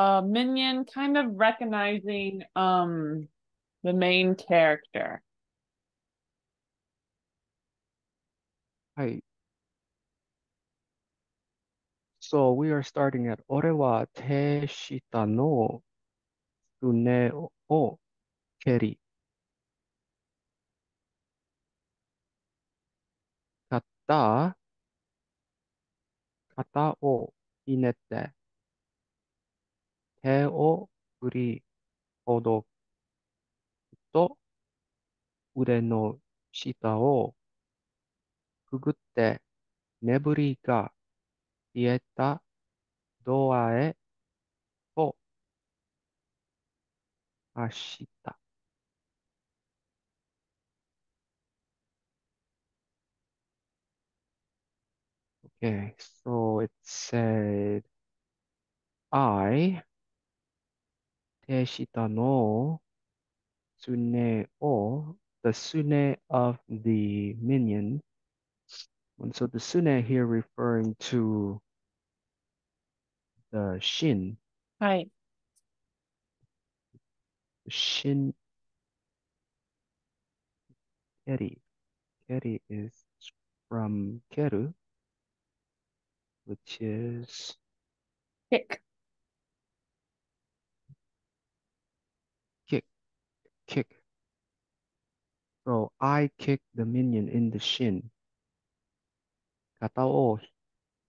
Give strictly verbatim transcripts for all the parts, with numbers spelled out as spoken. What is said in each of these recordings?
uh, Minion kind of recognizing um the main character. Hi. So we are starting at Ore wa te shita no tsune o keri kata kata o hinete te o furi hodoku to ude no shita o kugutte neburi ga dieta doa e to ashita. Okay, so it said I te shita no tsune o, the tsune of the minion. And so the tsune here referring to the shin. Right. Shin keri. Keri is from keru, which is kick. Kick. Kick. So I kick the minion in the shin. Kata o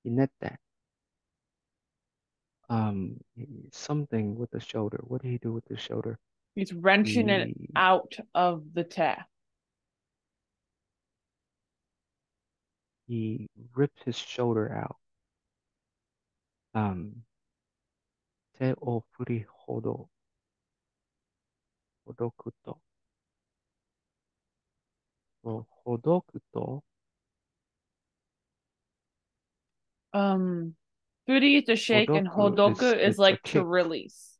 hinete. Um, something with the shoulder. What did he do with the shoulder? He's wrenching he... it out of the tear. He ripped his shoulder out. Um, te o furi hodo. Hodokuto. So hodokuto. Um. Furi is to shake, hodoku and hodoku is, is, is like to release.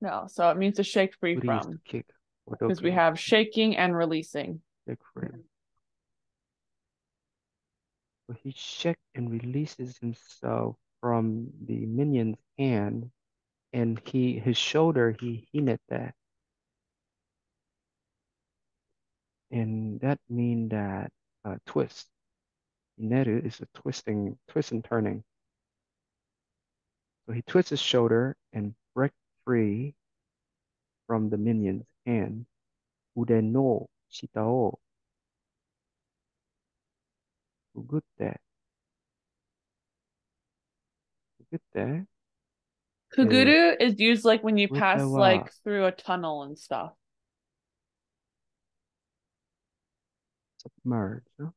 No, so it means to shake free furi from. Because we have shaking and releasing. Shake free. Well, he shakes and releases himself from the minion's hand, and he his shoulder he hinete that, and that means that uh, twist. Ineru is a twisting, twist and turning. So he twists his shoulder and breaks free from the minion's hand. Ude no shita o kugutte. Kugutte. Kuguru is used like when you pass like through a tunnel and stuff. Submerge. Huh?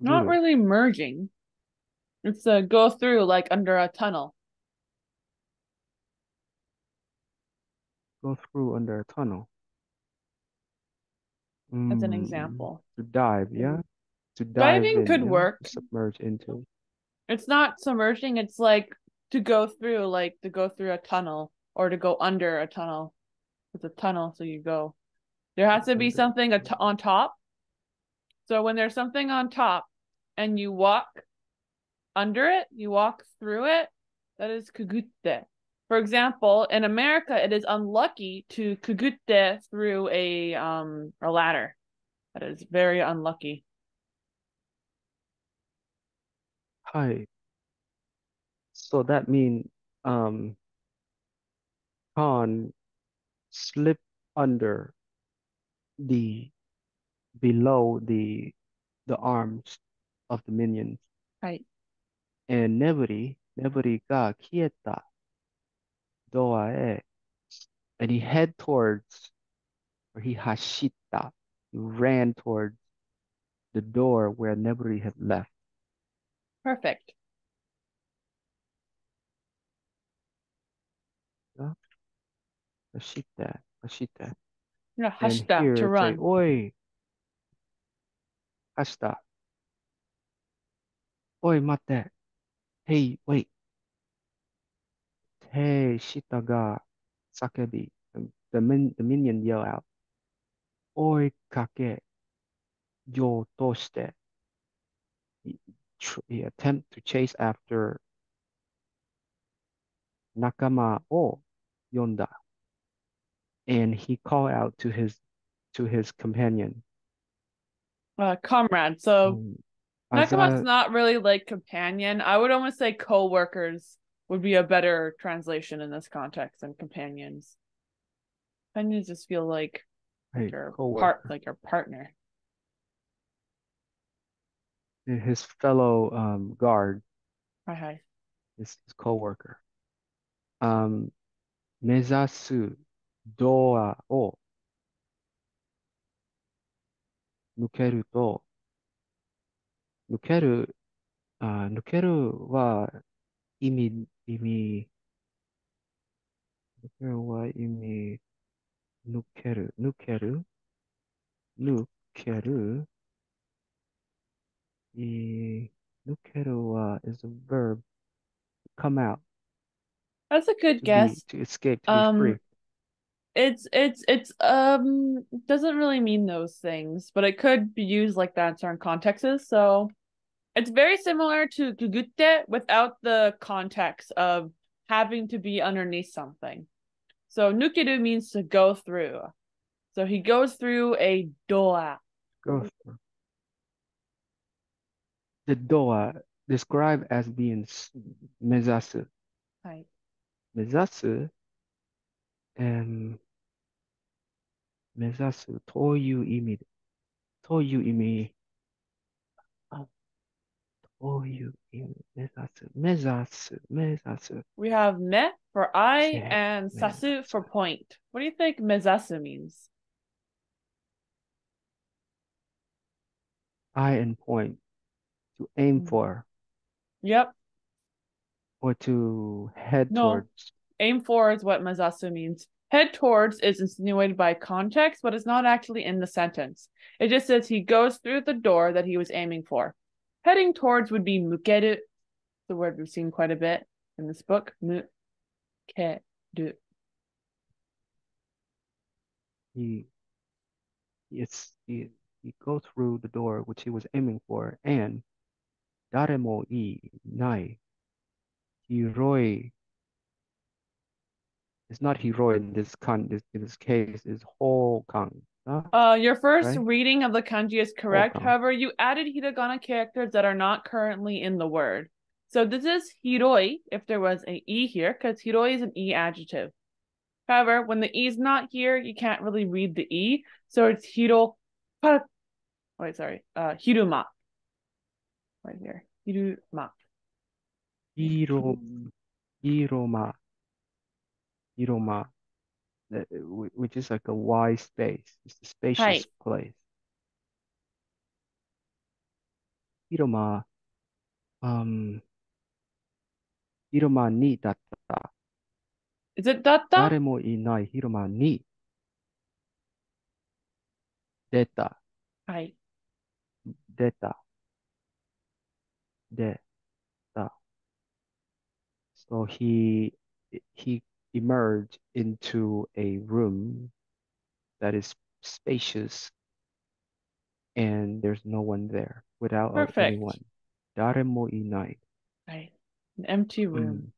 Not really merging. It's a go through like under a tunnel. Go through under a tunnel. Mm, As an example. To dive, yeah? To dive Diving in, could yeah? work. To submerge into. It's not submerging. It's like to go through, like to go through a tunnel or to go under a tunnel. It's a tunnel, so you go. There has to be something on top. So when there's something on top and you walk under it, you walk through it, that is kugute. For example, in America, it is unlucky to kugute through a um a ladder. That is very unlucky. Hi. So that means um Khan slip under the below the the arms of the minions. Right. And Neburi, Neburi ga kieta doa e. And he head towards, or he hashita, he ran towards the door where Neburi had left. Perfect. Hashita, hashita. No, hashita, to run. Like, oi. Hashita. Oi, mate. Hey, wait. Hey, shita ga sakebi. The min the minion yell out. Oi kake yo toshite. tr attempt to chase after Nakama o Yonda, and he called out to his to his companion. Uh, comrade. So um, Nakama's not really like companion. I would almost say co-workers would be a better translation in this context than companions. Companions just feel like hey, your part, like your partner. And his fellow um, guard. Hi, hi. His, his co-worker. Um, Mezasu doa o Nukeru to Nukeru uh Nukeru wa imi imi Nukeru wa imi Nukeru Nukeru Nukeru I Nukeru wa is a verb, come out. That's a good to guess. Be, to escape, to um, be free. It's it's it's um doesn't really mean those things, but it could be used like that in certain contexts. So it's very similar to kugute without the context of having to be underneath something. So nukeru means to go through. So he goes through a doa. Go through. The doa described as being mezasu. Right. Mezasu. Um, Mezasu toyu imi, toyu imi, toyu imi mezasu, mezasu, mezasu. We have me for eye and sasu for point. What do you think mezasu means? Eye and point, to aim for. Yep. Or to head no. towards. Aim for is what mezasu means. Head towards is insinuated by context, but it's not actually in the sentence. It just says he goes through the door that he was aiming for. Heading towards would be mukeru, the word we've seen quite a bit in this book. Mukeru. He, it's, he, he goes through the door which he was aiming for, and daremo I nai hiroi. It's not hero in this con. This, in this case, is hokang. Huh? Uh, your first right? reading of the kanji is correct. Hokang. However, you added hiragana characters that are not currently in the word. So this is hiroi if there was an e here, because hiroi is an e adjective. However, when the e is not here, you can't really read the e. So it's hiro. Wait, sorry. Uh, hiruma. Right here, hiruma. Hiro, hiroma. Hiroma, which is like a wide space. It's a spacious Hi. place. Hiroma, um, Hiroma ni datta. Is it datta? Daremo inai Hiroma ni deta. Hi. Deta. Deta. So he he. emerge into a room that is spacious and there's no one there without Perfect. anyone. Daremo inai. Right. An empty room.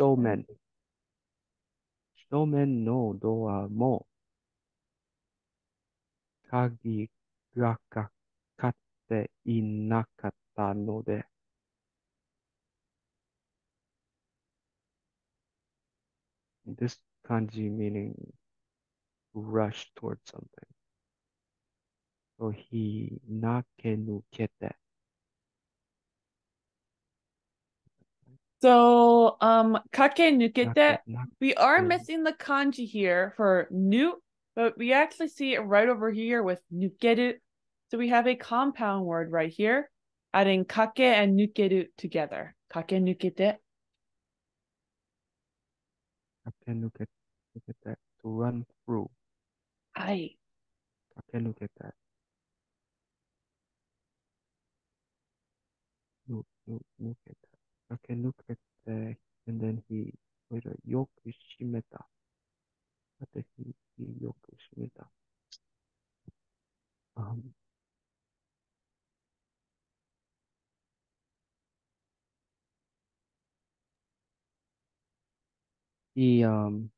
Mm. Shomen. Shomen no doa mo kagi ga kakatte inakatta no de. This kanji meaning rush towards something. So he nakenukete. So um kakenukete, we are missing the kanji here for nu, but we actually see it right over here with nukeru. So we have a compound word right here, adding kake and nukeru together. Kakenukete. Can look at look at that to run through. I can look at that. Look, look, look at that. I can look at that, and then he with a yokushimeta. What the he yokushimeta? Um. The um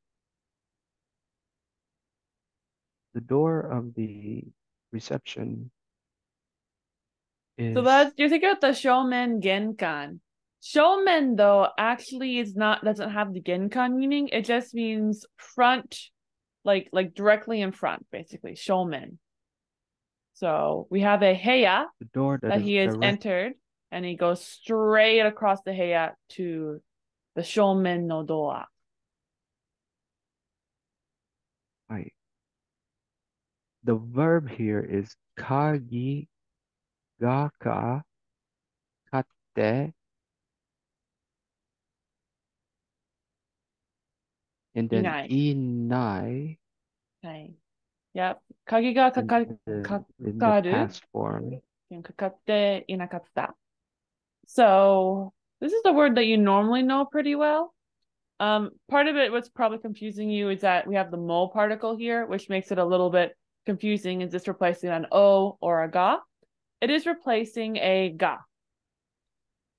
the door of the reception is... So that's, you're thinking about the Shomen Genkan. Shomen though actually is not doesn't have the Genkan meaning. It just means front, like like directly in front, basically. Shomen. So we have a heya, the door that, that is he has direct... entered, and he goes straight across the heya to the Shomen no doa. Right. The verb here is kagi gaka katte, and then inai. Okay. Yep. Kagi ga kakaru past form. And kakatte inakatta. So this is the word that you normally know pretty well. Um, part of it, what's probably confusing you is that we have the mo particle here, which makes it a little bit confusing. Is this replacing an o or a ga? It is replacing a ga.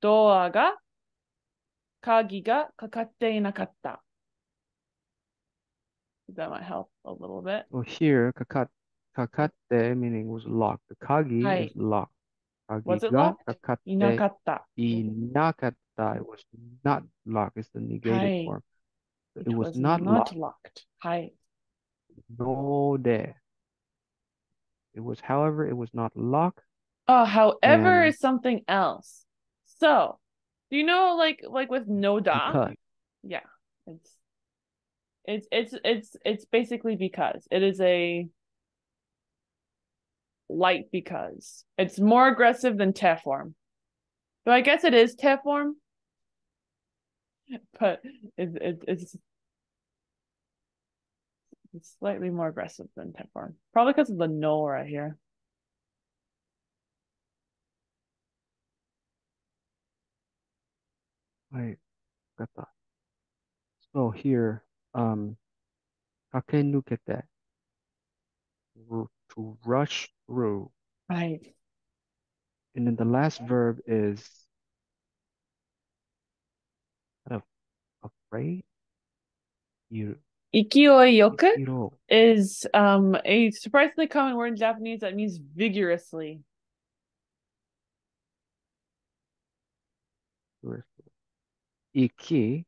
Doa ga, kagi ga kakatte inakatta. That might help a little bit. Well, here kakat kakatte meaning was locked. The kagi Hai. is locked. Kagi was it ga, locked? Kakatte, inakatta. Inakatta. It was not locked. It's the negated Hai. form. It, it was, was not, not locked. locked. Hai. No de. It was, however, it was not locked. Oh, however and... is something else. So, do you know, like, like with no da? Because. Yeah, it's it's it's it's it's basically because it is a light because it's more aggressive than te form. So I guess it is te form, but it, it it's. It's slightly more aggressive than Teflon. Probably because of the no right here. I got that. So here, um, kakenukete, to rush through. Right. And then the last verb is kind of afraid. You. Ikioi yoku is um, a surprisingly common word in Japanese that means vigorously. Iki,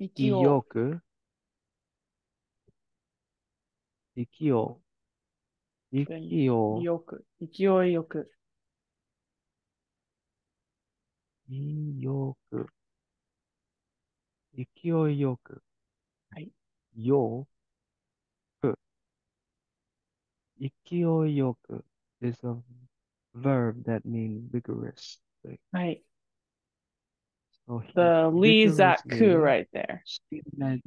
ikiyoku, ikio, ikio, yoku, ikioi yoku, iyoku. Ikiyoi yoku. Hai. Yo. Ikiyoi yoku is a verb that means vigorous. Right. So the li zaku right there. Shime.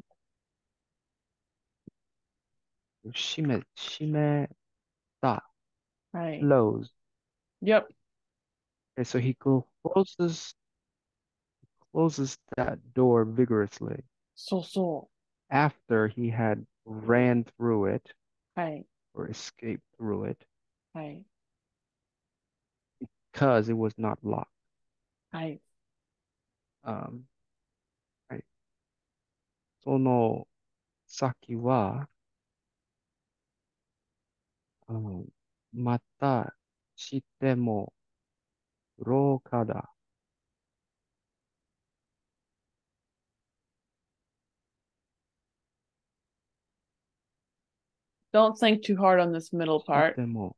Shime. Shime. Da. Right. Close. Yep. Okay, so he closes. Closes that door vigorously. So so. After he had ran through it, Hai. or escaped through it, Hai. because it was not locked. Hai. Um. Hai. Sono saki wa um mata shite mo roka da. Don't think too hard on this middle part. Do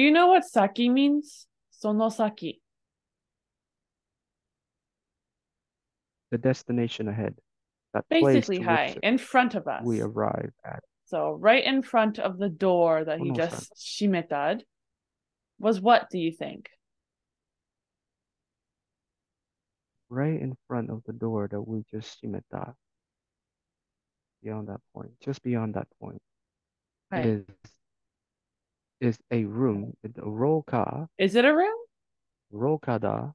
you know what saki means? Sono saki. The destination ahead. That Basically, high. In front of us. We arrive at. So right in front of the door that he just shimetad was what, do you think? Right in front of the door that we just shimetad. Beyond that point. Just beyond that point. Right. Is is a room? It's a roka. Is it a room? Rokada.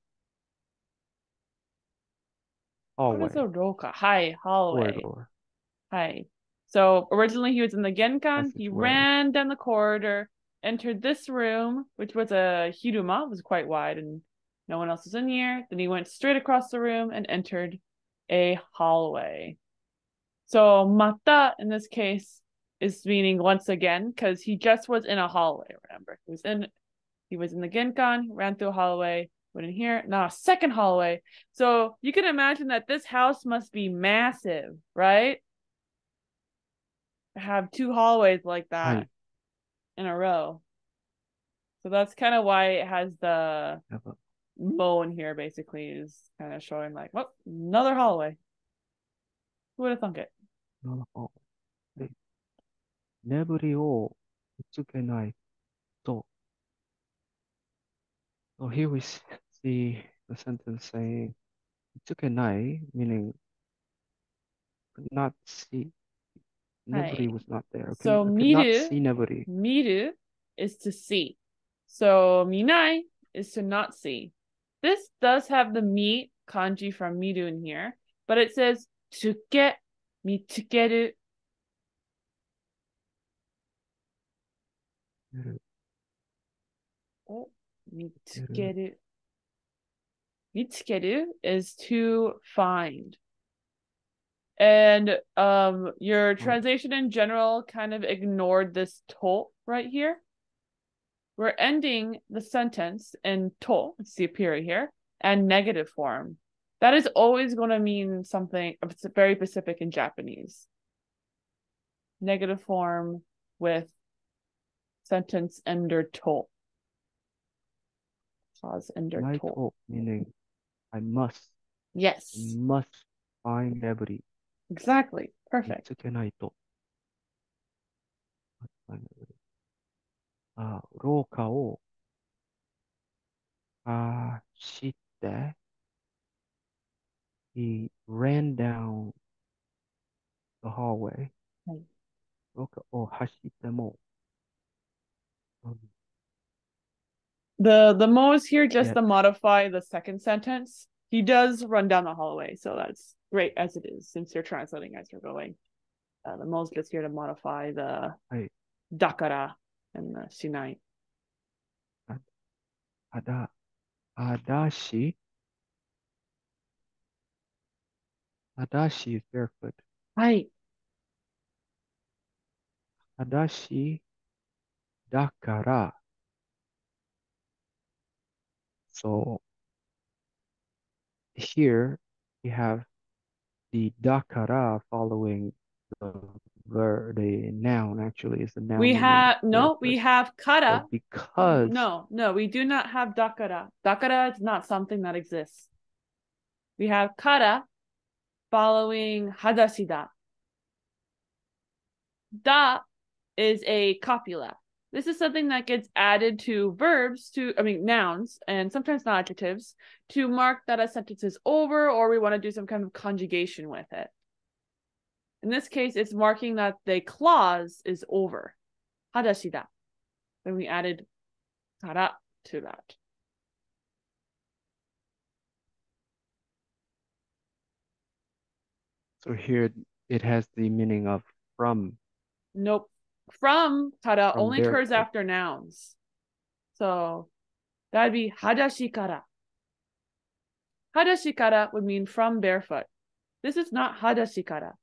Hallway. What is a roka? Hi, hallway. Corridor. Hi. So originally he was in the Genkan. He way. ran down the corridor, entered this room, which was a hiruma. It was quite wide, and no one else was in here. Then he went straight across the room and entered a hallway. So mata in this case is meaning once again, because he just was in a hallway, remember? He was in he was in the Ginkan, ran through a hallway, went in here, now a second hallway. So you can imagine that this house must be massive, right? Have two hallways like that right. in a row. So that's kind of why it has the mo in here, basically, is kind of showing like, well, another hallway. Who would have thunk it? So here we see the sentence saying, "itsukenai," meaning could not see. Nobody right. was not there. So could, miru, could not see nobody. Miru is to see. So minai is to not see. This does have the mi kanji from miru in here, but it says tsuke, mitsukeru. Oh, mitsukeru. Mitsukeru is to find. And um, your translation in general kind of ignored this to right here. We're ending the sentence in to, it's the period here, and negative form. That is always going to mean something very specific in Japanese. Negative form with sentence ender to. Clause ender to. Meaning, I must. Yes. I must find everybody. Exactly. Perfect. He ran down the hallway. The the mo is here just yeah. to modify the second sentence. He does run down the hallway, so that's great as it is, since you're translating as you're going. Uh, the most is here to modify the right. dakara and the shinai. Ada, adashi. Adashi is barefoot. Right. Adashi, dakara. So. Here we have the dakara following the verb, the noun actually is the noun. We have no, we have kara. Because no, no, we do not have dakara. Dakara is not something that exists. We have kara following hadashida. Da is a copula. This is something that gets added to verbs, to I mean nouns, and sometimes not adjectives, to mark that a sentence is over or we want to do some kind of conjugation with it. In this case, it's marking that the clause is over. Hadashida. Then we added kara to that. So here it has the meaning of from. Nope. From kara from only occurs after nouns. So that'd be hadashi kara. Hadashi kara would mean from barefoot. This is not hadashi kara.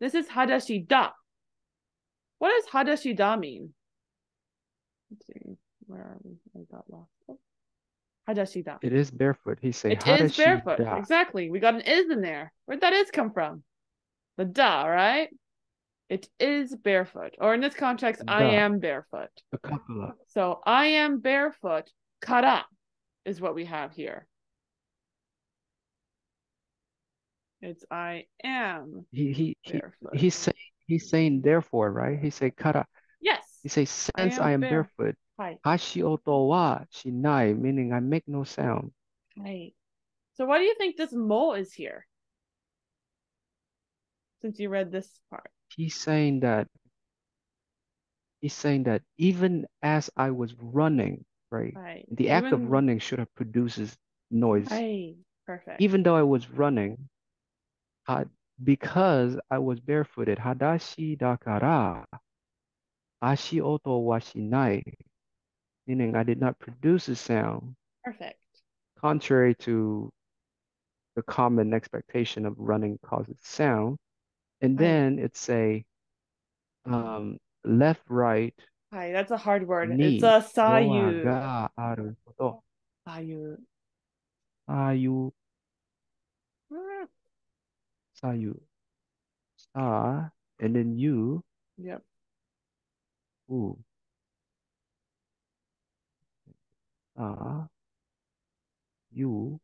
This is hadashi da. What does hadashi da mean? Let's see. Where are we? I got lost. Oh. Hadashi da. It is barefoot. He's saying hadashi da. It is barefoot. Da. Exactly. We got an is in there. Where'd that is come from? The da, right? It is barefoot, or in this context, da. I am barefoot. A copula. So I am barefoot, kara, is what we have here. It's I am he, he, barefoot. He, he's, say, he's saying therefore, right? He say kara. Yes. He says, since I am, I am barefoot, barefoot. Hashi oto wa shinai, meaning I make no sound. Right. So why do you think this mo is here? Since you read this part. He's saying that he's saying that even as I was running, right? right. The even, act of running should have produces noise. Right. Perfect. Even though I was running, uh, because I was barefooted, hadashi dakara, ashi oto wa shinai, meaning I did not produce a sound. Perfect. Contrary to the common expectation of running causes sound. And right. then it's a um, left, right. Hi, that's a hard word. It's a sayu. Sayu. Sayu. Sayu. Sa, and then you. Yep. Ooh. Ah, you.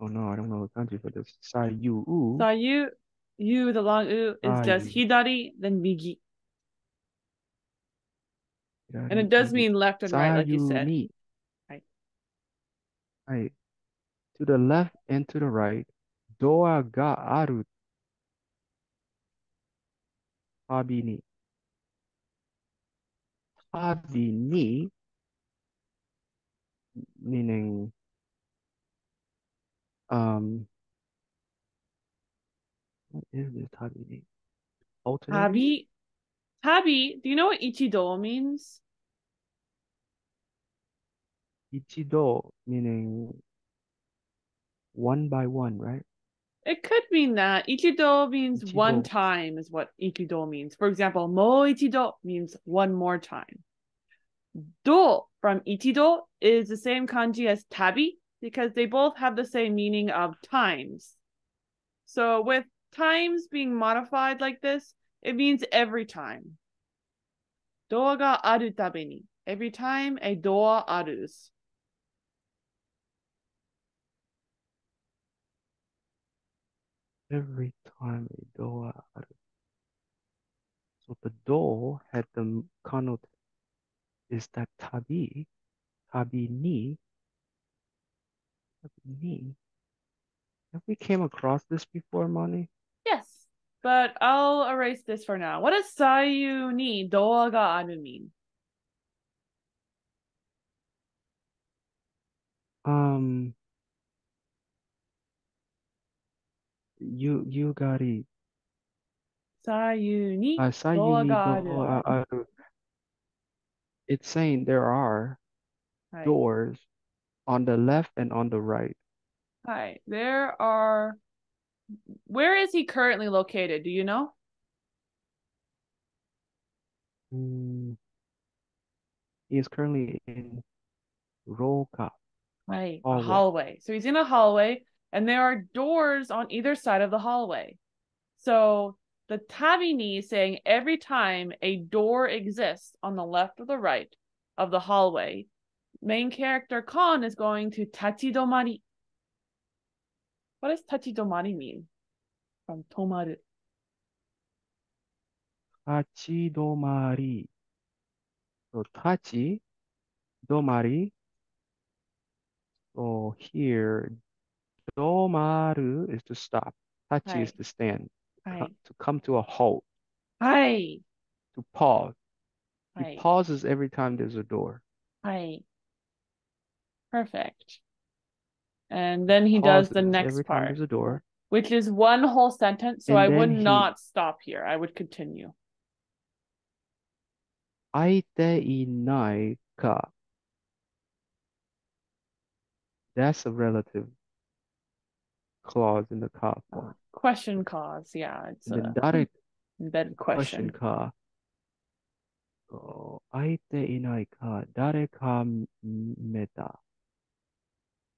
Oh no, I don't know the kanji for this. Sa you u. Sa you, you the long u is ah, just you. Hidari then migi, hidari, and it does migi. mean left and right, like you said. Ni. Right. Right. To the left and to the right. Doa ga aru. Tabi ni. Tabi ni, meaning um what is this tabi ni? Alternate? Tabi, tabi, do you know what ichido means? Ichido meaning one by one, right? It could mean that. Ichido means ichido. One time is what ichido means. For example, mo ichido means one more time. Do from ichido is the same kanji as tabi because they both have the same meaning of times. So with times being modified like this, it means every time. Doa ga aru tabe ni. Every time a doa arus. Every time a doa aru. So the do had the connotation is that tabi, tabi ni, tabi ni. Have we came across this before, Moni? Yes, but I'll erase this for now. What does sayu ni doa ga aru mean? Um. You you gari sayu ni doa ga aru. It's saying there are Hi. doors on the left and on the right. Hi, there are. Where is he currently located? Do you know? Mm. He is currently in Roka. Right, hallway. hallway. So he's in a hallway. And there are doors on either side of the hallway. So the tabi ni is saying every time a door exists on the left or the right of the hallway, main character Kon is going to tachidomari. What does tachidomari mean? From tomaru. Tachidomari. So tachi, domari. So here, domaru is to stop. Tachi Hai. is to stand. Hai. To come to a halt. Hai. To pause. Hai. He pauses every time there's a door. Hai. Perfect. And then he pauses does the next part. There's a door. Which is one whole sentence. So and I would he... not stop here. I would continue. Aite inai ka. That's a relative clause in the ka form. Uh, question clause, yeah. It's the a embedded question. Question ka. So, aite inai ka, dare ka meta.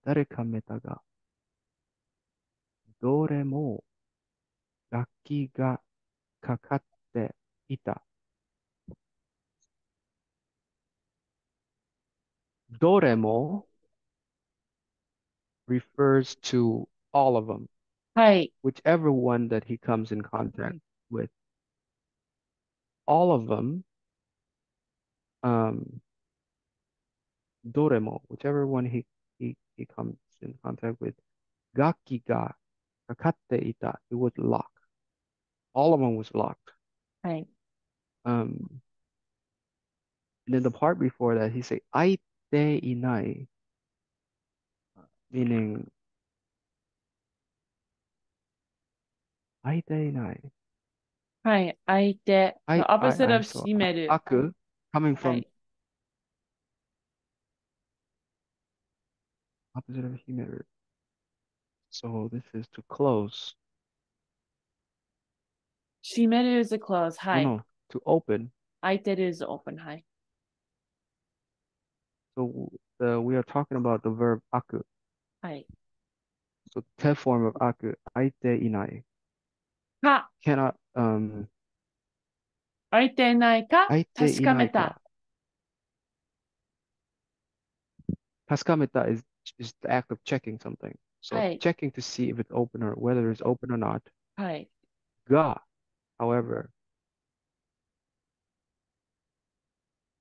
Dare ka meta ga. Dore mo gakki ga kakatte ita. Dore mo refers to all of them, Hai. whichever one that he comes in contact with. All of them, um, doremo, whichever one he, he, he comes in contact with, gakki ga kakatte ita, it was locked. All of them was locked. Right. Um, and then the part before that, he said, aite inai, meaning, aite inai. Hi, aite. The opposite I, I, of so, shimeru. Aku, coming from. Hai. Opposite of humidor. So this is to close. Shimeru is to close. Hai. No, no, to open. Aiteru is to open. Hai. So uh, we are talking about the verb aku. Hai. So the te form of aku, aite inai. Ka. Cannot. Um. Aite inai ka. Tasukameta. Tasukameta is is the act of checking something. So Hai. Checking to see if it's open or whether it's open or not. Hai. Ga, however,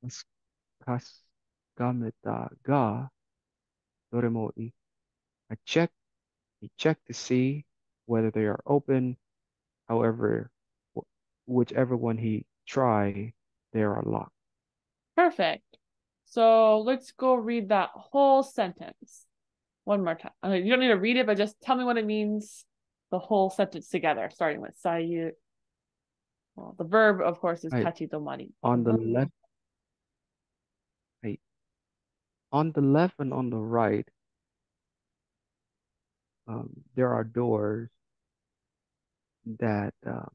tasukameta ga doremo i. I check. You check to see whether they are open. However, wh whichever one he try, they are locked. Perfect. So let's go read that whole sentence one more time. I mean, you don't need to read it, but just tell me what it means. The whole sentence together, starting with sayu. Well, the verb, of course, is tachitomari. On the left. Right. On the left and on the right. Um, there are doors that. Uh...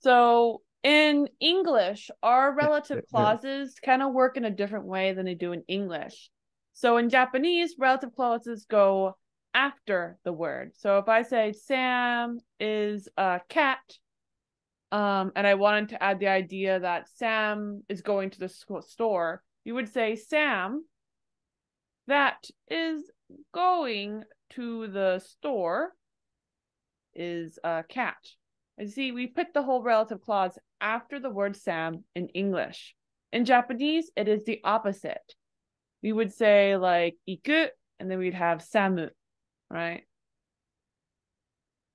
So in English, our relative clauses kind of work in a different way than they do in English. So in Japanese, relative clauses go after the word. So if I say Sam is a cat, um, and I wanted to add the idea that Sam is going to the store, you would say Sam. That is going to the store is a cat. And see, we put the whole relative clause after the word Sam in English. In Japanese, it is the opposite. We would say like iku, and then we'd have samu, right?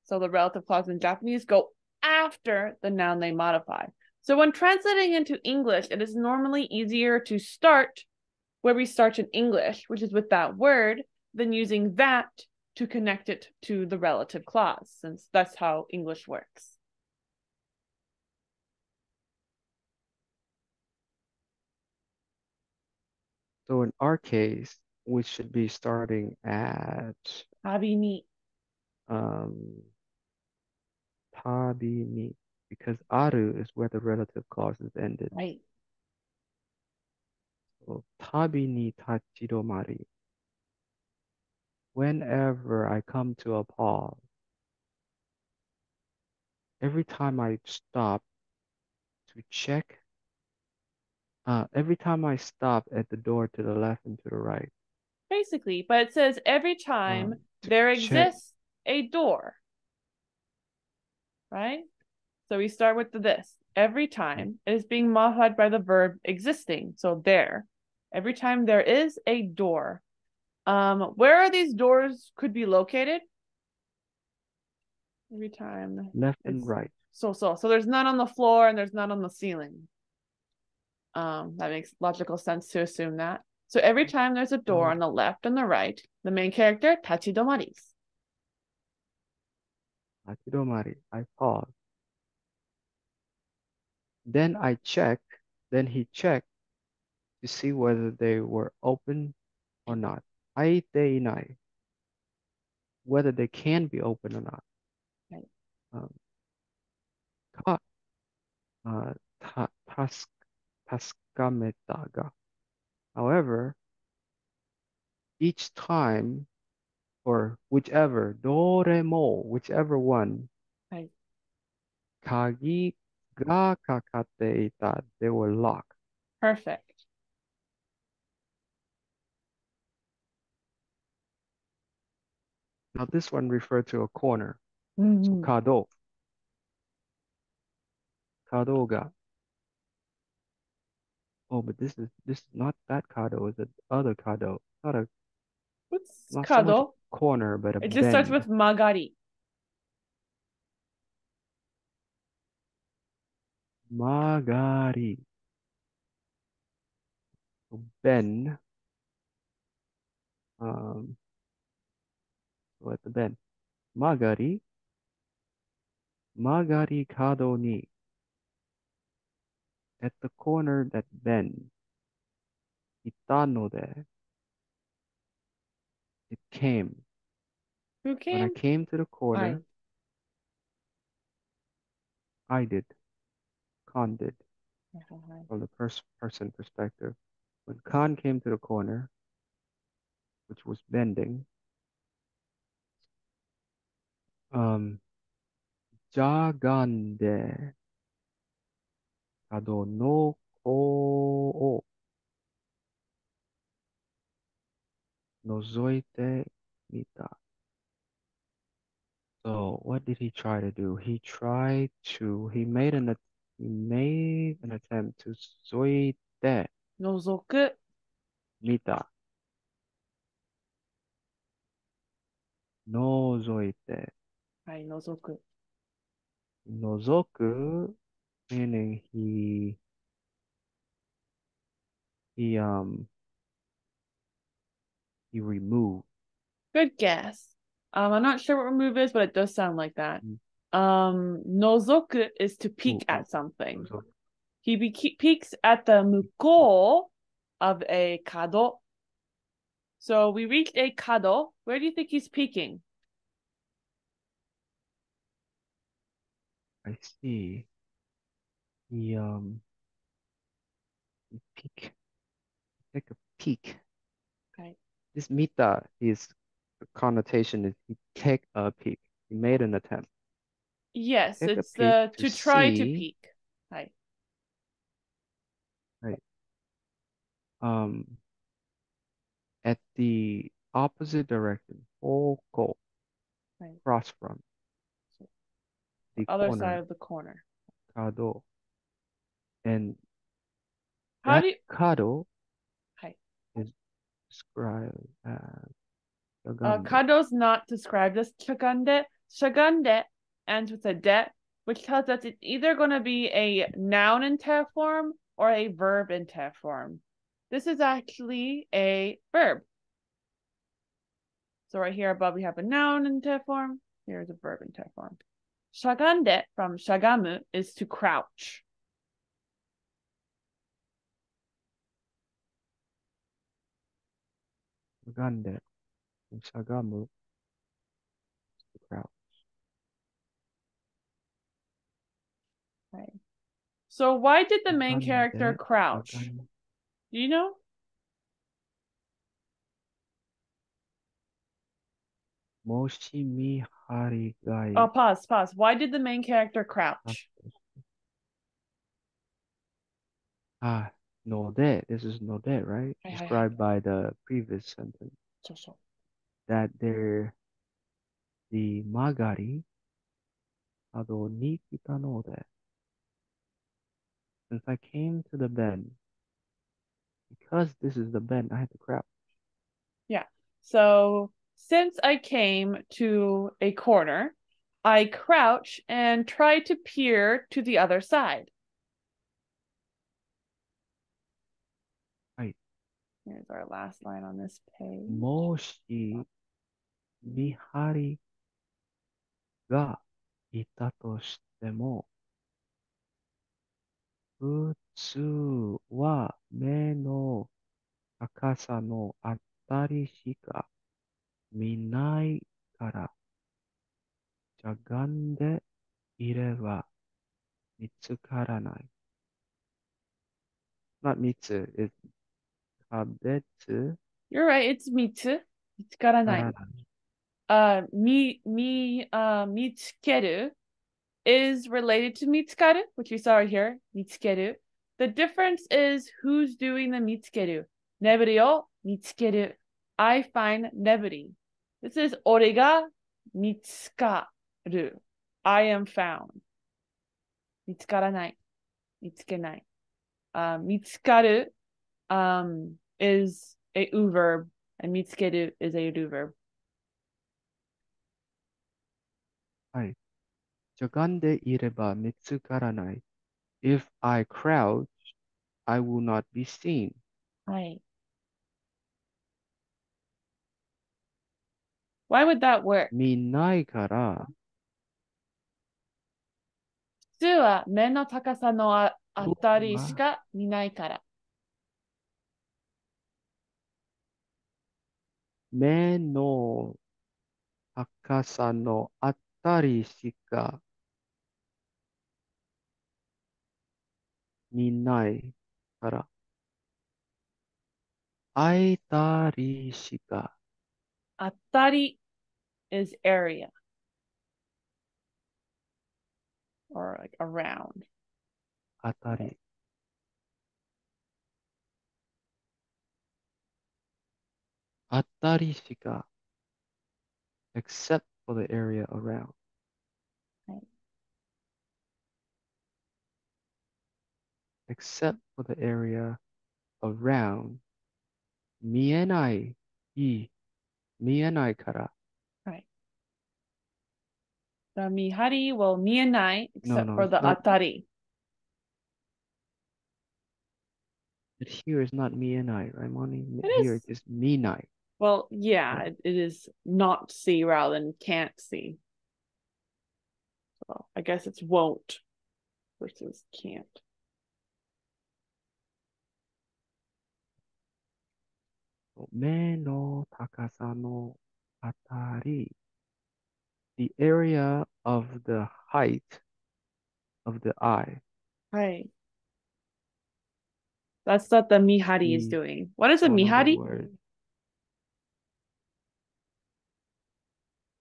So the relative clause in Japanese go after the noun they modify. So when translating into English, it is normally easier to start where we start in English, which is with that word, then using that to connect it to the relative clause, since that's how English works. So in our case, we should be starting at Tabini. Um, Tabini, because aru is where the relative clause is ended. Right. Tabi ni tachidomari. Whenever I come to a pause, every time I stop to check, uh, every time I stop at the door to the left and to the right. Basically, but it says every time um, there exists a door, right? So we start with the this. Every time it is being modified by the verb existing, so there. Every time there is a door. Um, where are these doors could be located? Every time. Left and right. So, so. So there's none on the floor and there's none on the ceiling. Um, that makes logical sense to assume that. So every time there's a door on the left and the right, the main character, tachidomaris. Tachidomari, I pause. Then I checked, then he checked, to see whether they were open or not. Aite inai. Whether they can be open or not. Right. Um, ka, uh, ta, tas, tasukameta ga. However, each time, or whichever, doremo, whichever one, right. Kagi ga kakate ita, they were locked. Perfect. Now this one referred to a corner. Mm-hmm. So kado. Kado ga. Oh, but this is this is not that kado, it's the other kado. Not a what's not kado? So corner, but a it just bend. Starts with magari. Magari. So ben. Um So at the bend. Magari. Magari kado ni. At the corner that bends. did not know that. It came. Who came? When I came to the corner, I, I did. Khan did. Uh-huh. From the first person perspective. When Khan came to the corner, which was bending, um, Jagande Kado no ko o nozoite mita. So what did he try to do? He tried to, he made an attempt. He made an attempt to zoite. Nozoku. Mita. Nozoite. Hai, nozoku. Nozoku, meaning he, he, um, he removed. Good guess. Um, I'm not sure what remove is, but it does sound like that. Mm-hmm. Um, nozoku is to peek Ooh, at something. Nozoku. He be peeks at the mukou of a kado. So we reached a kado. Where do you think he's peeking? I see. He um, he peek, take a peek. Okay. This mita, his connotation is he take a peek. He made an attempt. Yes, take it's the to, to try see. To peek. Right. Right. Um, at the opposite direction, hoko, right. Cross from so, the other corner, side of the corner. Kado, and how that do you... kado Hi. Is described as uh, kado's not described as shagande. Shagande. Ends with a de, which tells us it's either going to be a noun in te form or a verb in te form. This is actually a verb. So right here above we have a noun in te form. Here's a verb in te form. Shagande from shagamu is to crouch. Shagande from shagamu is to crouch. So why did the main character crouch? Do you know? Moshimi harigai. Oh, pause, pause. Why did the main character crouch? Ah, node. This is node, right? Described by the previous sentence. That there, the magari ado ni kita node. Since I came to the bend, because this is the bend, I had to crouch. Yeah. So since I came to a corner, I crouch and try to peer to the other side. Right. Here's our last line on this page. Moshi mihari ga ita to shitemo. Futsu wa me no akasa no atari shika minai kara jagande ireba mitsukaranai. Not mitsu, it's kabetsu. You're right, it's mitsu. Mitsukaranai. Uh, mi, mi, uh, mitsukeru. Is related to mitsukaru, which we saw right here, mitsukeru. The difference is who's doing the mitsukeru. Neburi o mitsukeru. I find neburi. This is ore ga mitsukaru. I am found. Mitsukaranai. Mitsukenai. Uh, mitsukaru um, is a u verb, and mitsukeru is a ru verb. Hi. Jagande ireba mitsukaranai. If I crouch, I will not be seen. Right. Why would that work? Minai kara. Futsu wa me no takasa no atari shika minai kara. 目の高さのあたりしか見ないから、あたりしか。あたり is area or like around. あたり。あたりしか。Except for the area around. Right. Except for the area around. 見えない、見えないから。Right. The mihari will 見えない except no, no, for the not... atari. But here is not 見えない, Raimani. It here is... it is 見ない. Well, yeah, it, it is not see rather than can't see. So I guess it's won't versus can't. So, 目の高さのあたり. The area of the height of the eye. Right. That's what the mihari is doing. What is a mihari?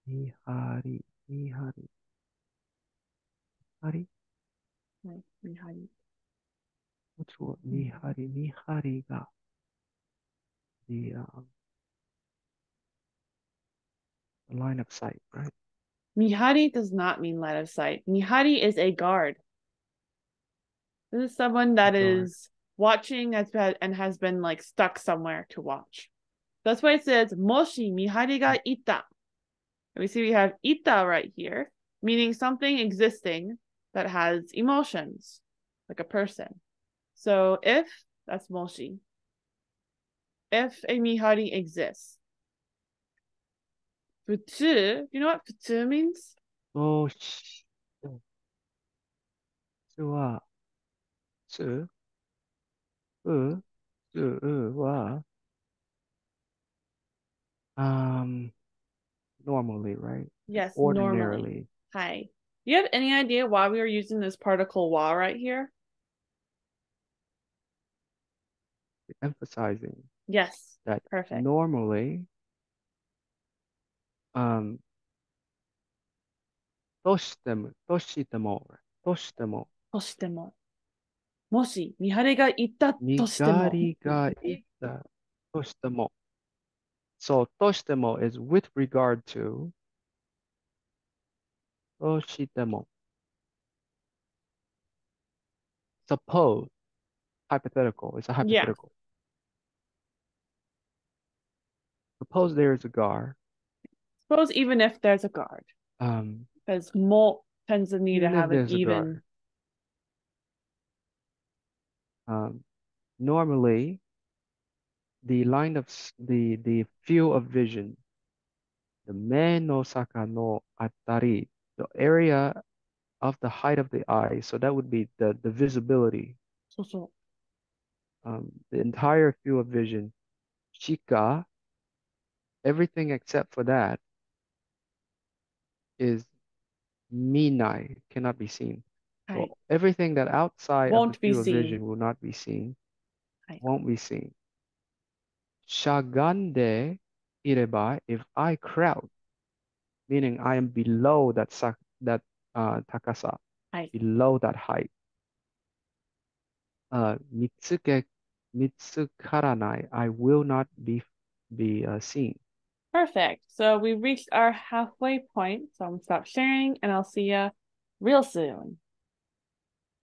Mihari, mihari, mihari. Right, mihari. What's what mihari? Mihari ga the um, line of sight, right? Mihari does not mean line of sight. Mihari is a guard. This is someone that is watching as and has been like stuck somewhere to watch. That's why it says moshi mihari ga ita. We see we have ita right here, meaning something existing that has emotions, like a person. So if, that's moshi. If a mihari exists. Futsu, do you know what futsu means? Moshi. Futsu wa. Futsu. Futsu wa. Um... Normally, right? Yes, ordinarily. Normally. Hi. Do you have any idea why we are using this particle wa right here? Emphasizing. Yes. That perfect. Normally, um, toshitemo, toshitemo, toshitemo. Toshitemo. Moshi, mihari ga itta toshitemo. Mihari ga itta toshitemo. So, toshitemo is with regard to toshitemo. Suppose, hypothetical, it's a hypothetical. Yeah. Suppose there is a guard. Suppose even if there's a guard. Um, because mo tends to need to have an even. Um, normally, the line of the the field of vision, the me no saka no atari, the area of the height of the eye. So that would be the the visibility. So so. Um, the entire field of vision, shika. Everything except for that is minai, cannot be seen. Right. So everything that outside won't of the field be seen. Of vision will not be seen. Right. Won't be seen. Shagande ireba, if I crowd, meaning I am below that that uh, takasa, Hai. Below that height. Uh, mitsuke mitsukaranai, I will not be be uh, seen. Perfect. So we reached our halfway point. So I'm gonna stop sharing, and I'll see ya real soon.